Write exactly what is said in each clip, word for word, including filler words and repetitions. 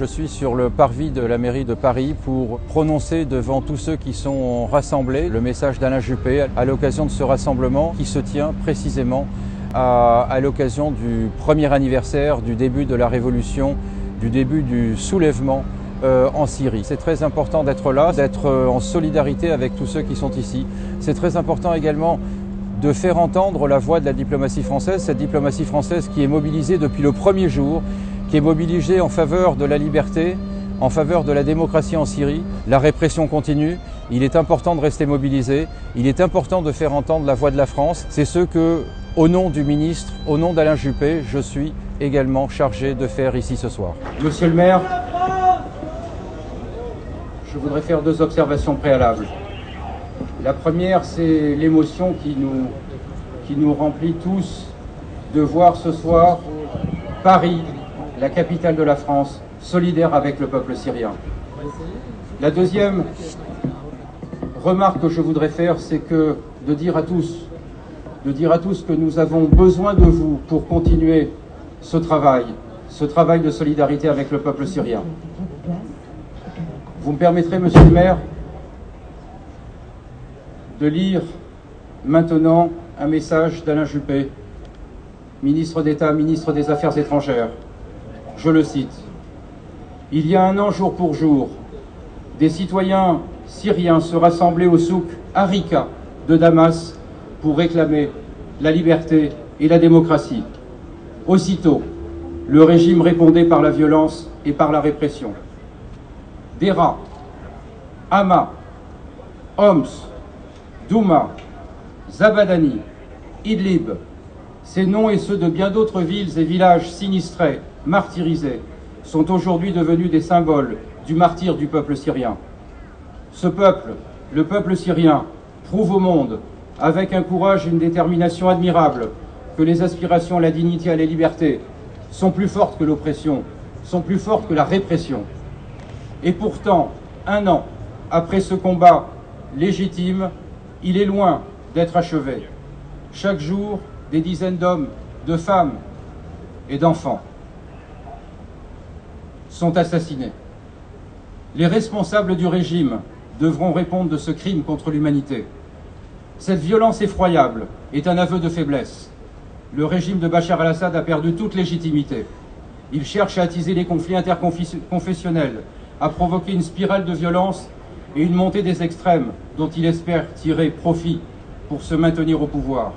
Je suis sur le parvis de la mairie de Paris pour prononcer devant tous ceux qui sont rassemblés le message d'Alain Juppé à l'occasion de ce rassemblement qui se tient précisément à, à l'occasion du premier anniversaire du début de la révolution, du début du soulèvement euh, en Syrie. C'est très important d'être là, d'être en solidarité avec tous ceux qui sont ici. C'est très important également de faire entendre la voix de la diplomatie française, cette diplomatie française qui est mobilisée depuis le premier jour, qui est mobilisée en faveur de la liberté, en faveur de la démocratie en Syrie. La répression continue, il est important de rester mobilisé, il est important de faire entendre la voix de la France. C'est ce que, au nom du ministre, au nom d'Alain Juppé, je suis également chargé de faire ici ce soir. Monsieur le maire, je voudrais faire deux observations préalables. La première, c'est l'émotion qui nous, qui nous remplit tous de voir ce soir Paris, la capitale de la France, solidaire avec le peuple syrien. La deuxième remarque que je voudrais faire, c'est que de dire à tous, de dire à tous que nous avons besoin de vous pour continuer ce travail, ce travail de solidarité avec le peuple syrien. Vous me permettrez, monsieur le maire, de lire maintenant un message d'Alain Juppé, ministre d'État, ministre des Affaires étrangères. Je le cite. « Il y a un an, jour pour jour, des citoyens syriens se rassemblaient au souk Harika de Damas pour réclamer la liberté et la démocratie. Aussitôt, le régime répondait par la violence et par la répression. Deraa, Hama, Homs, Douma, Zabadani, Idlib, ces noms et ceux de bien d'autres villes et villages sinistrés, martyrisés, sont aujourd'hui devenus des symboles du martyre du peuple syrien. Ce peuple, le peuple syrien, prouve au monde, avec un courage et une détermination admirables, que les aspirations à la dignité et à la liberté sont plus fortes que l'oppression, sont plus fortes que la répression. Et pourtant, un an après ce combat légitime, il est loin d'être achevé. Chaque jour, des dizaines d'hommes, de femmes et d'enfants sont assassinés. Les responsables du régime devront répondre de ce crime contre l'humanité. Cette violence effroyable est un aveu de faiblesse. Le régime de Bachar al-Assad a perdu toute légitimité. Il cherche à attiser les conflits interconfessionnels, à provoquer une spirale de violence et une montée des extrêmes dont il espère tirer profit pour se maintenir au pouvoir.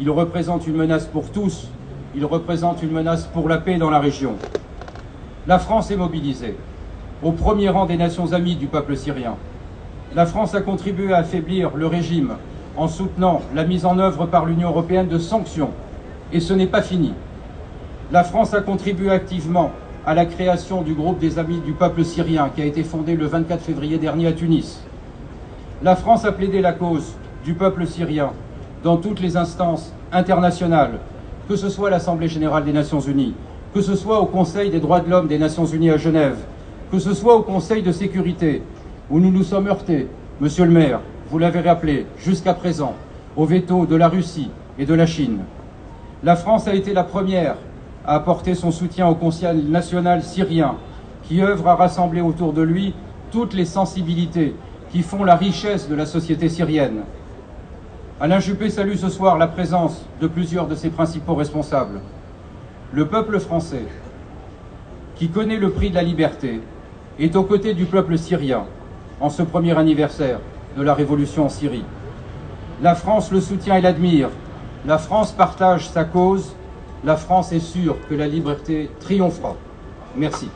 Il représente une menace pour tous, il représente une menace pour la paix dans la région. La France est mobilisée, au premier rang des nations amies du peuple syrien. La France a contribué à affaiblir le régime en soutenant la mise en œuvre par l'Union européenne de sanctions, et ce n'est pas fini. La France a contribué activement à la création du groupe des Amis du peuple syrien qui a été fondé le vingt-quatre février dernier à Tunis. La France a plaidé la cause du peuple syrien dans toutes les instances internationales, que ce soit à l'Assemblée générale des Nations unies, que ce soit au Conseil des droits de l'homme des Nations unies à Genève, que ce soit au Conseil de sécurité, où nous nous sommes heurtés, monsieur le maire, vous l'avez rappelé, jusqu'à présent, au veto de la Russie et de la Chine. La France a été la première a apporté son soutien au Conseil national syrien, qui œuvre à rassembler autour de lui toutes les sensibilités qui font la richesse de la société syrienne. Alain Juppé salue ce soir la présence de plusieurs de ses principaux responsables. Le peuple français, qui connaît le prix de la liberté, est aux côtés du peuple syrien en ce premier anniversaire de la révolution en Syrie. La France le soutient et l'admire. La France partage sa cause. La France est sûre que la liberté triomphera. Merci.